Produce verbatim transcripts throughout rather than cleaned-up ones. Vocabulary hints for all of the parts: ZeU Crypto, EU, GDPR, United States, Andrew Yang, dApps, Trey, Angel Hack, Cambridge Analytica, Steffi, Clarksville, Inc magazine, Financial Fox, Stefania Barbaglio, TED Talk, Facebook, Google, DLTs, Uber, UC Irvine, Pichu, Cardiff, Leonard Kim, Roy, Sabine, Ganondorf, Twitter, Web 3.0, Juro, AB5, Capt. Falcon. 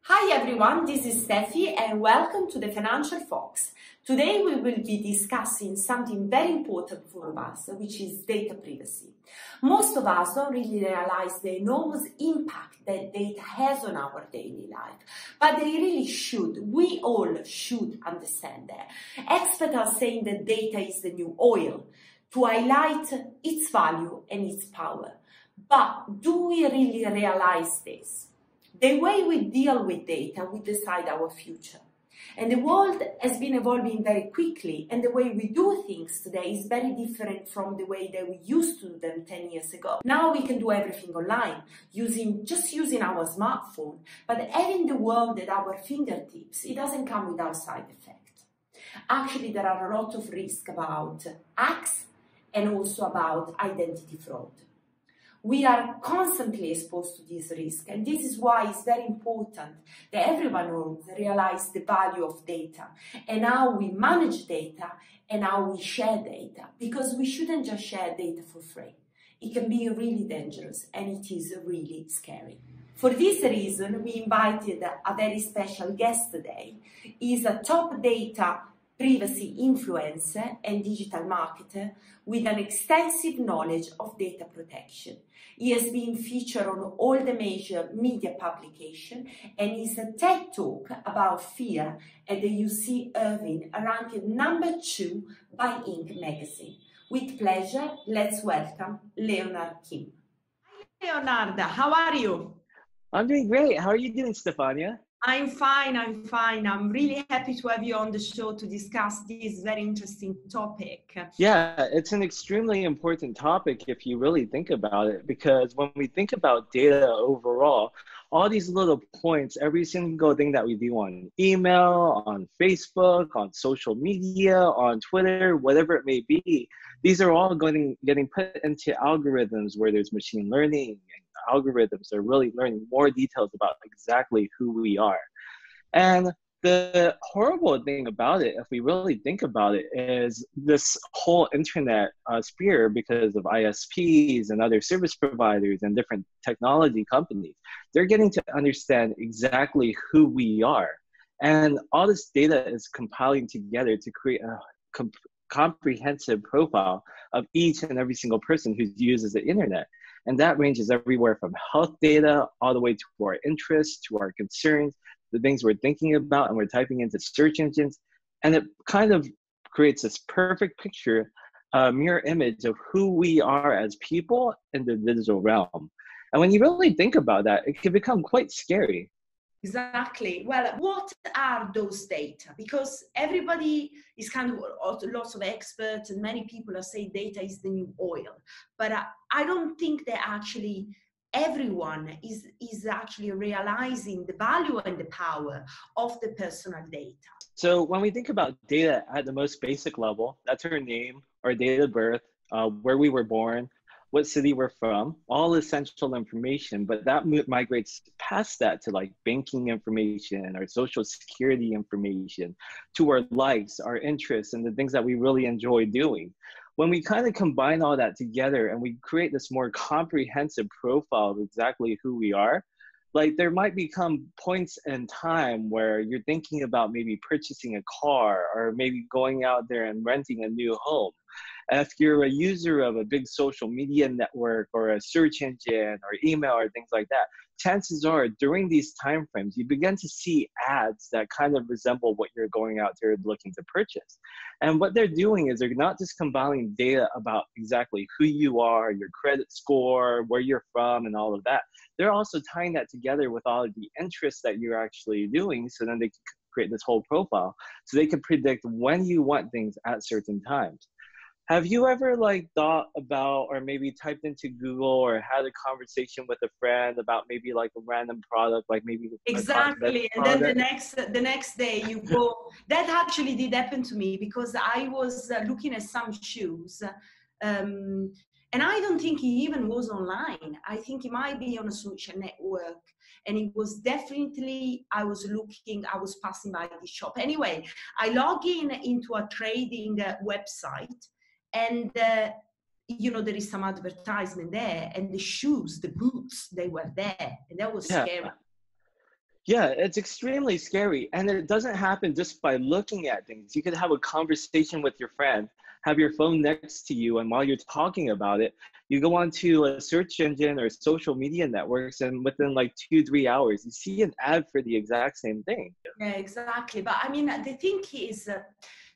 Hi everyone, this is Steffi and welcome to the Financial Fox. Today we will be discussing something very important for us, which is data privacy. Most of us don't really realize the enormous impact that data has on our daily life, but they really should. We all should understand that. Experts are saying that data is the new oil, to highlight its value and its power. But do we really realize this? The way we deal with data will decide our future. And the world has been evolving very quickly, and the way we do things today is very different from the way that we used to do them ten years ago. Now we can do everything online, using just using our smartphone, but having the world at our fingertips, it doesn't come without side effects. Actually, there are a lot of risks about hacks and also about identity fraud. We are constantly exposed to this risk, and this is why it's very important that everyone realizes the value of data and how we manage data and how we share data, because we shouldn't just share data for free. It can be really dangerous and it is really scary. For this reason, we invited a very special guest today. He's a top data privacy influencer and digital marketer with an extensive knowledge of data protection. He has been featured on all the major media publications and is a TED Talk about fear at the U C Irvine, ranked number two by Inc magazine. With pleasure, let's welcome Leonard Kim. Hi Leonard, how are you? I'm doing great. How are you doing, Stefania? I'm fine, I'm fine. I'm really happy to have you on the show to discuss this very interesting topic. Yeah, it's an extremely important topic if you really think about it, because when we think about data overall, all these little points, every single thing that we do on email, on Facebook, on social media, on Twitter, whatever it may be, these are all going getting put into algorithms where there's machine learning. Algorithms are really learning more details about exactly who we are. And the horrible thing about it, if we really think about it, is this whole internet uh, sphere, because of I S Ps and other service providers and different technology companies, they're getting to understand exactly who we are. And all this data is compiling together to create a comp comprehensive profile of each and every single person who uses the internet. And that ranges everywhere from health data all the way to our interests, to our concerns, the things we're thinking about and we're typing into search engines. And it kind of creates this perfect picture, a mirror image of who we are as people in the digital realm. And when you really think about that, it can become quite scary. Exactly. Well, what are those data? Because everybody is kind of, lots of experts and many people are saying data is the new oil. But I, I don't think that actually everyone is, is actually realizing the value and the power of the personal data. So when we think about data at the most basic level, that's our name, our date of birth, uh, where we were born, what city we're from, all essential information, but that migrates past that to like banking information, our social security information, to our likes, our interests, and the things that we really enjoy doing. When we kind of combine all that together and we create this more comprehensive profile of exactly who we are, like there might become points in time where you're thinking about maybe purchasing a car or maybe going out there and renting a new home. If you're a user of a big social media network or a search engine or email or things like that, chances are during these timeframes, you begin to see ads that kind of resemble what you're going out there looking to purchase. And what they're doing is they're not just compiling data about exactly who you are, your credit score, where you're from, and all of that. They're also tying that together with all of the interests that you're actually doing, so then they can create this whole profile, so they can predict when you want things at certain times. Have you ever like thought about or maybe typed into Google or had a conversation with a friend about maybe like a random product, like maybe exactly, and then the next the next day you go. That actually did happen to me because I was uh, looking at some shoes, um, and I don't think he even was online. I think he might be on a social network, and it was definitely I was looking, I was passing by the shop. Anyway, I log in into a trading uh, website. And uh, you know, there is some advertisement there, and the shoes, the boots, they were there. And that was yeah. scary. Yeah, it's extremely scary. And it doesn't happen just by looking at things. You could have a conversation with your friend, have your phone next to you, and while you're talking about it, you go onto a search engine or social media networks, and within like two, three hours, you see an ad for the exact same thing. Yeah, exactly. But I mean, the thing is uh,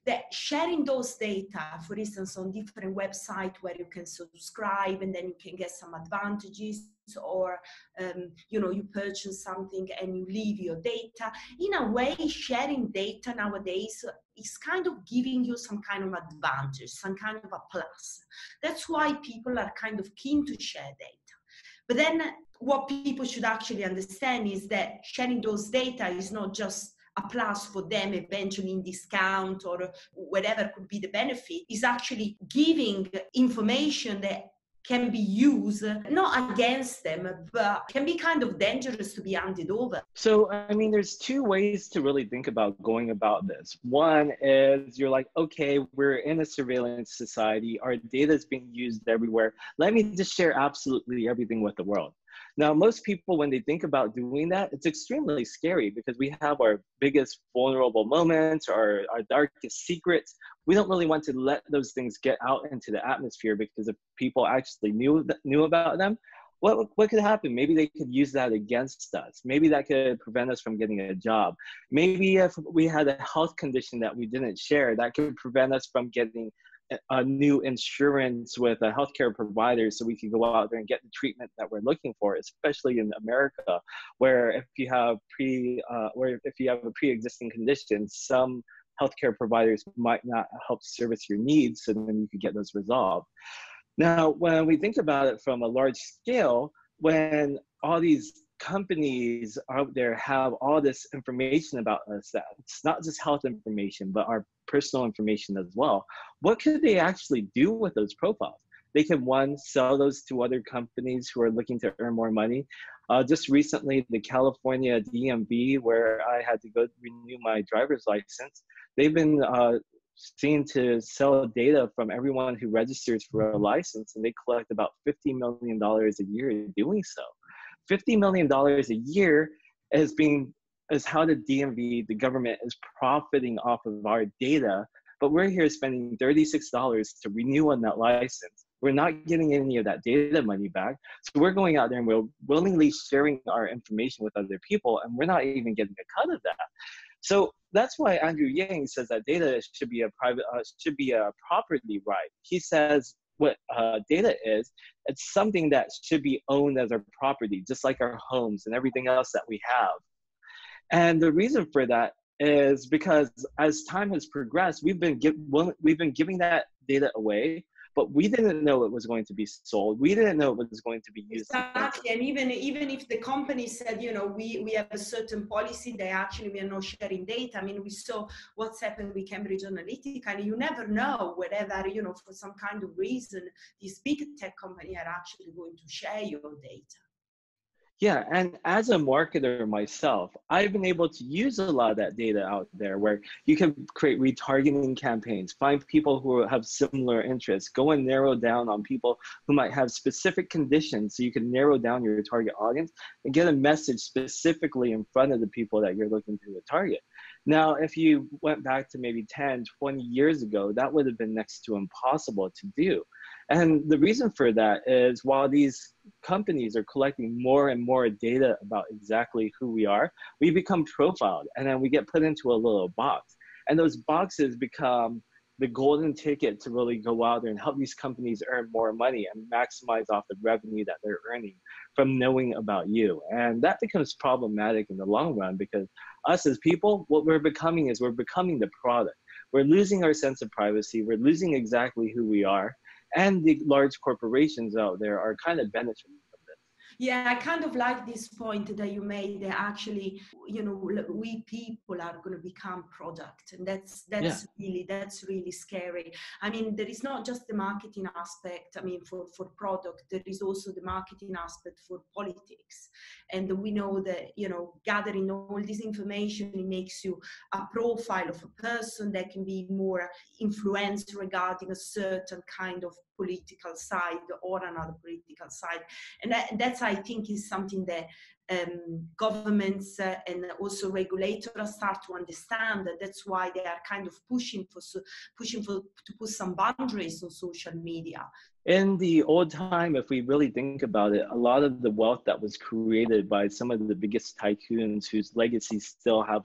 that sharing those data, for instance, on different websites where you can subscribe and then you can get some advantages, or um, you know, you purchase something and you leave your data. In a way, sharing data nowadays is kind of giving you some kind of advantage, some kind of a plus. That's why people are kind of keen to share data. But then what people should actually understand is that sharing those data is not just a plus for them eventually in discount or whatever could be the benefit. It's actually giving information that can be used, not against them, but can be kind of dangerous to be handed over. So, I mean, there's two ways to really think about going about this. One is you're like, okay, we're in a surveillance society. Our data is being used everywhere. Let me just share absolutely everything with the world. Now, most people, when they think about doing that, it's extremely scary because we have our biggest vulnerable moments, our, our darkest secrets. We don't really want to let those things get out into the atmosphere, because if people actually knew knew about them, what, what could happen? Maybe they could use that against us. Maybe that could prevent us from getting a job. Maybe if we had a health condition that we didn't share, that could prevent us from getting a new insurance with a healthcare provider, so we can go out there and get the treatment that we're looking for, especially in America, where if you have pre, uh, where if you have a pre-existing condition, some healthcare providers might not help service your needs, so then you could get those resolved. Now, when we think about it from a large scale, when all these companies out there have all this information about us, that it's not just health information, but our personal information as well, what could they actually do with those profiles? They can, one, sell those to other companies who are looking to earn more money. Uh, just recently, the California D M V, where I had to go renew my driver's license, they've been uh, seen to sell data from everyone who registers for a license, and they collect about fifty million dollars a year doing so. fifty million dollars a year is being is how the D M V, the government, is profiting off of our data, but we're here spending thirty-six dollars to renew on that license. We're not getting any of that data money back, so we're going out there and we're willingly sharing our information with other people, and we're not even getting a cut of that. So that's why Andrew Yang says that data should be a private, uh, should be a property right. He says, what uh, data is, it's something that should be owned as our property, just like our homes and everything else that we have. And the reason for that is because as time has progressed, we've been, give, we've been giving that data away, but we didn't know it was going to be sold. We didn't know it was going to be used. Exactly. And even, even if the company said, you know, we, we have a certain policy, they actually, we are not sharing data. I mean, we saw what's happened with Cambridge Analytica, and you never know whether, you know, for some kind of reason, these big tech companies are actually going to share your data. Yeah, and as a marketer myself, I've been able to use a lot of that data out there, where you can create retargeting campaigns, find people who have similar interests, go and narrow down on people who might have specific conditions, so you can narrow down your target audience and get a message specifically in front of the people that you're looking to target. Now, if you went back to maybe ten, twenty years ago, that would have been next to impossible to do. And the reason for that is while these companies are collecting more and more data about exactly who we are, we become profiled, and then we get put into a little box. And those boxes become the golden ticket to really go out there and help these companies earn more money and maximize off the revenue that they're earning from knowing about you. And that becomes problematic in the long run, because us as people, what we're becoming is we're becoming the product. We're losing our sense of privacy. We're losing exactly who we are. And the large corporations out there are kind of benefiting from this. Yeah, I kind of like this point that you made, that actually, you know, we people are going to become product. And that's, that's yeah. really, that's really scary. I mean, there is not just the marketing aspect, I mean, for, for product, there is also the marketing aspect for politics. And we know that, you know, gathering all this information, it makes you a profile of a person that can be more influenced regarding a certain kind of political side or another political side. And that, that's, I think, is something that um, governments uh, and also regulators start to understand. That that's why they are kind of pushing for pushing for to put some boundaries on social media. In the old time, if we really think about it, a lot of the wealth that was created by some of the biggest tycoons whose legacies still have,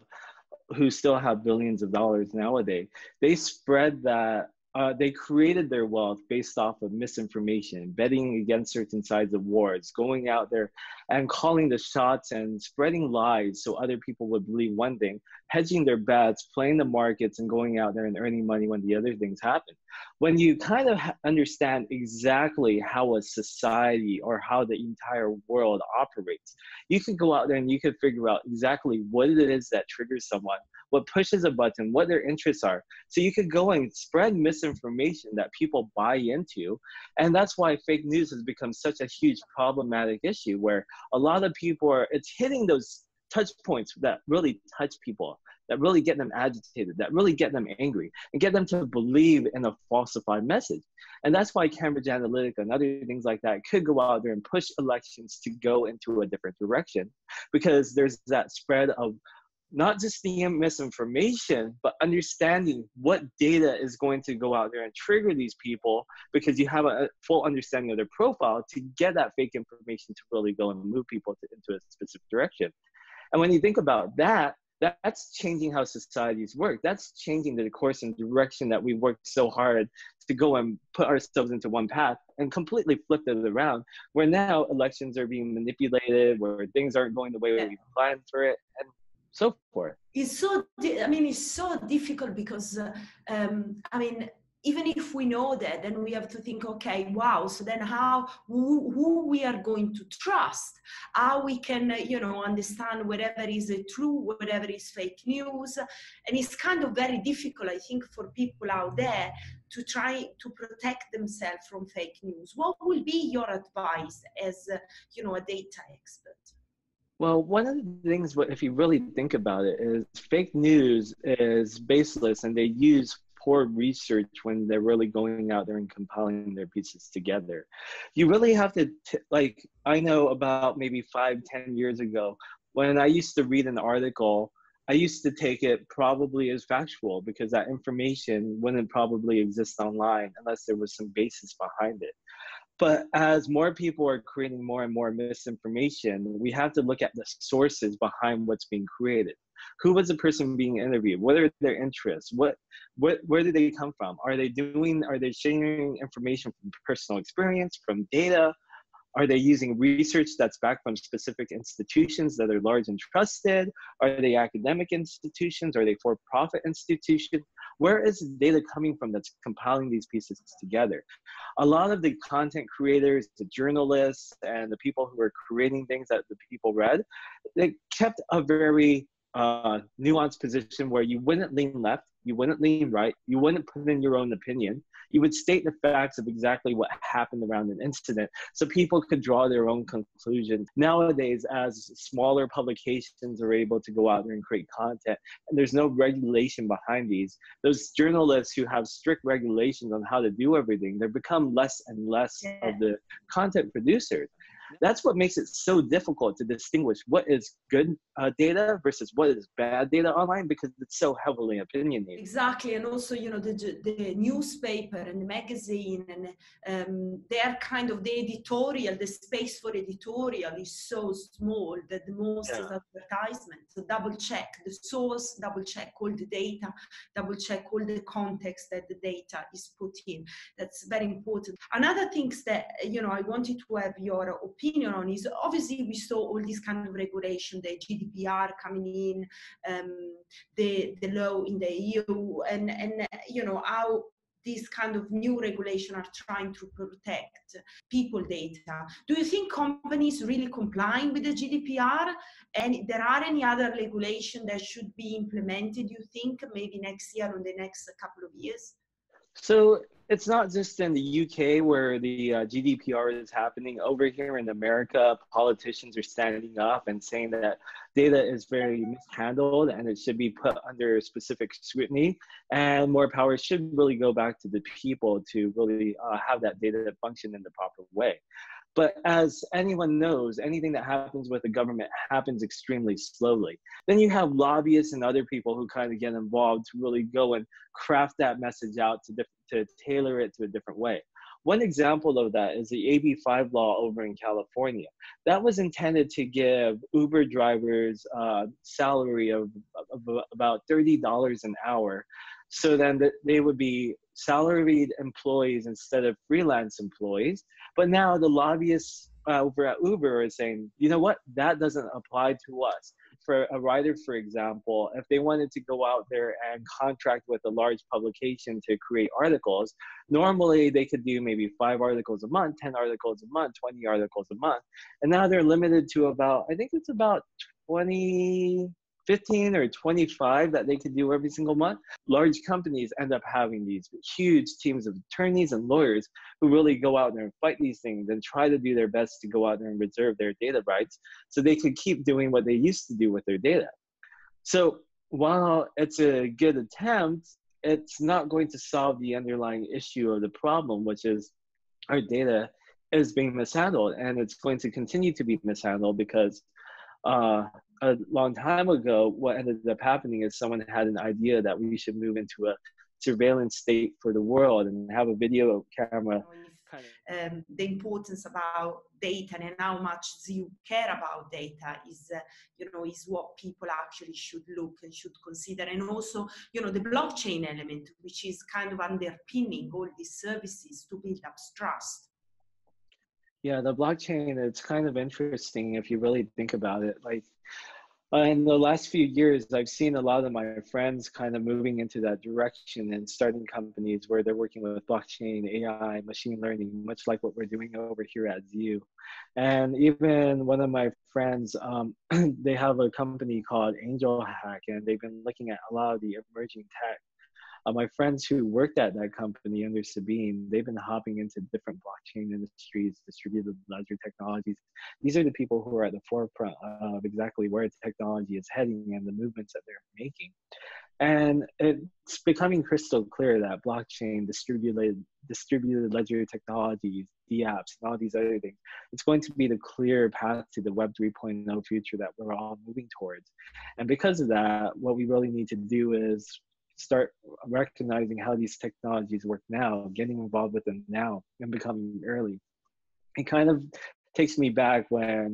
who still have billions of dollars nowadays, they spread that. Uh, they created their wealth based off of misinformation, betting against certain sides of wars, going out there and calling the shots and spreading lies so other people would believe one thing, hedging their bets, playing the markets, and going out there and earning money when the other things happen. When you kind of understand exactly how a society or how the entire world operates, you can go out there and you can figure out exactly what it is that triggers someone, what pushes a button, what their interests are. So you could go and spread misinformation that people buy into. And that's why fake news has become such a huge problematic issue, where a lot of people are, it's hitting those touch points that really touch people, that really get them agitated, that really get them angry, and get them to believe in a falsified message. And that's why Cambridge Analytica and other things like that could go out there and push elections to go into a different direction, because there's that spread of not just the misinformation, but understanding what data is going to go out there and trigger these people, because you have a full understanding of their profile to get that fake information to really go and move people to, into a specific direction. And when you think about that, that, that's changing how societies work. That's changing the course and direction that we worked so hard to go and put ourselves into one path, and completely flipped it around, where now elections are being manipulated, where things aren't going the way we planned for it. And so forth. It's so, I mean, it's so difficult because, uh, um, I mean, even if we know that, then we have to think, okay, wow, so then how, who, who we are going to trust, how we can, uh, you know, understand whatever is uh, true, whatever is fake news. And it's kind of very difficult, I think, for people out there to try to protect themselves from fake news. What will be your advice as, uh, you know, a data expert? Well, one of the things, if you really think about it, is fake news is baseless, and they use poor research when they're really going out there and compiling their pieces together. You really have to, t like, I know about maybe five, ten years ago, when I used to read an article, I used to take it probably as factual, because that information wouldn't probably exist online unless there was some basis behind it. But as more people are creating more and more misinformation, we have to look at the sources behind what's being created. Who was the person being interviewed? What are their interests? What, what, where do they come from? Are they doing, are they sharing information from personal experience, from data? Are they using research that's back from specific institutions that are large and trusted? Are they academic institutions? Are they for-profit institutions? Where is the data coming from that's compiling these pieces together? A lot of the content creators, the journalists, and the people who are creating things that the people read, they kept a very uh, nuanced position where you wouldn't lean left, you wouldn't lean right, you wouldn't put in your own opinion. You would state the facts of exactly what happened around an incident, so people could draw their own conclusions. Nowadays, as smaller publications are able to go out there and create content, and there's no regulation behind these, those journalists who have strict regulations on how to do everything, they become less and less yeah. of the content producers. That's what makes it so difficult to distinguish what is good uh, data versus what is bad data online, because it's so heavily opinionated. Exactly. And also, you know, the, the newspaper and the magazine, and um, they are kind of the editorial, the space for editorial is so small that the most yeah. is advertisement. So double check the source, double check all the data, double check all the context that the data is put in. That's very important. Another things that, you know, I wanted to have your opinion opinion on is, obviously we saw all this kind of regulation, the G D P R coming in, um, the, the law in the E U, and, and you know, how these kind of new regulation are trying to protect people data. Do you think companies really complying with the G D P R? And there are any other regulation that should be implemented, you think, maybe next year or the next couple of years? So it's not just in the U K where the uh, G D P R is happening. Over here in America, politicians are standing up and saying that data is very mishandled and it should be put under specific scrutiny, and more power should really go back to the people to really uh, have that data function in the proper way. But as anyone knows, anything that happens with the government happens extremely slowly. Then you have lobbyists and other people who kind of get involved to really go and craft that message out to, diff to tailor it to a different way. One example of that is the A B five law over in California. That was intended to give Uber drivers a uh, salary of, of about thirty dollars an hour, so then that they would be salaried employees instead of freelance employees. But now the lobbyists uh, over at Uber are saying, you know what, that doesn't apply to us. For a writer, for example, if they wanted to go out there and contract with a large publication to create articles, normally they could do maybe five articles a month, ten articles a month, twenty articles a month. And now they're limited to about, I think it's about twenty, fifteen or twenty-five that they could do every single month. Large companies end up having these huge teams of attorneys and lawyers who really go out there and fight these things and try to do their best to go out there and reserve their data rights so they could keep doing what they used to do with their data. So while it's a good attempt, it's not going to solve the underlying issue of the problem, which is our data is being mishandled, and it's going to continue to be mishandled because Uh, a long time ago, what ended up happening is someone had an idea that we should move into a surveillance state for the world and have a video camera. Um, the importance about data and how much you care about data is, uh, you know, is what people actually should look and should consider. And also, you know, the blockchain element, which is kind of underpinning all these services to build up trust. Yeah, the blockchain, it's kind of interesting if you really think about it. Like uh, in the last few years, I've seen a lot of my friends kind of moving into that direction and starting companies where they're working with blockchain, A I, machine learning, much like what we're doing over here at Z U. And even one of my friends, um, they have a company called Angel Hack, and they've been looking at a lot of the emerging tech. Uh, my friends who worked at that company under Sabine, they've been hopping into different blockchain industries, distributed ledger technologies. These are the people who are at the forefront of exactly where technology is heading and the movements that they're making. And it's becoming crystal clear that blockchain, distributed, distributed ledger technologies, D apps, and all these other things, it's going to be the clear path to the Web three point oh future that we're all moving towards. And because of that, what we really need to do is start recognizing how these technologies work now, getting involved with them now, and becoming early. It kind of takes me back when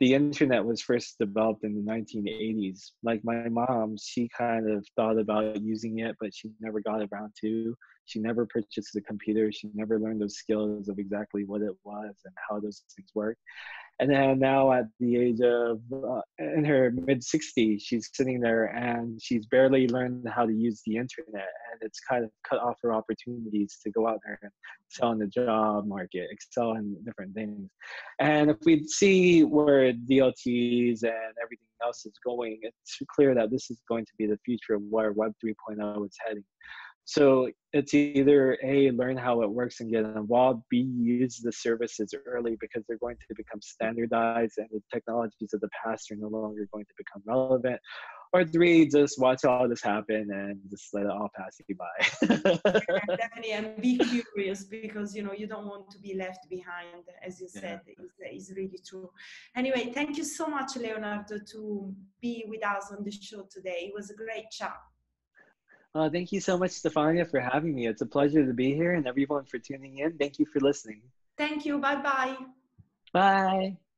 the internet was first developed in the nineteen eighties. Like my mom, she kind of thought about using it, but she never got around to. She never purchased a computer. She never learned those skills of exactly what it was and how those things work. And then now at the age of, uh, in her mid sixties, she's sitting there and she's barely learned how to use the internet, and it's kind of cut off her opportunities to go out there and excel in the job market, excel in different things. And if we see where D L Ts and everything else is going, it's clear that this is going to be the future of where Web three point oh is heading. So it's either A, learn how it works and get involved, B, use the services early because they're going to become standardized and the technologies of the past are no longer going to become relevant, or three, just watch all this happen and just let it all pass you by. Yeah, definitely, and be curious because, you know, you don't want to be left behind, as you said, yeah. It's, it's really true. Anyway, thank you so much, Leonardo, to be with us on the show today. It was a great chat. Uh, thank you so much, Stefania, for having me. It's a pleasure to be here, and everyone for tuning in. Thank you for listening. Thank you. Bye-bye. Bye. -bye. Bye.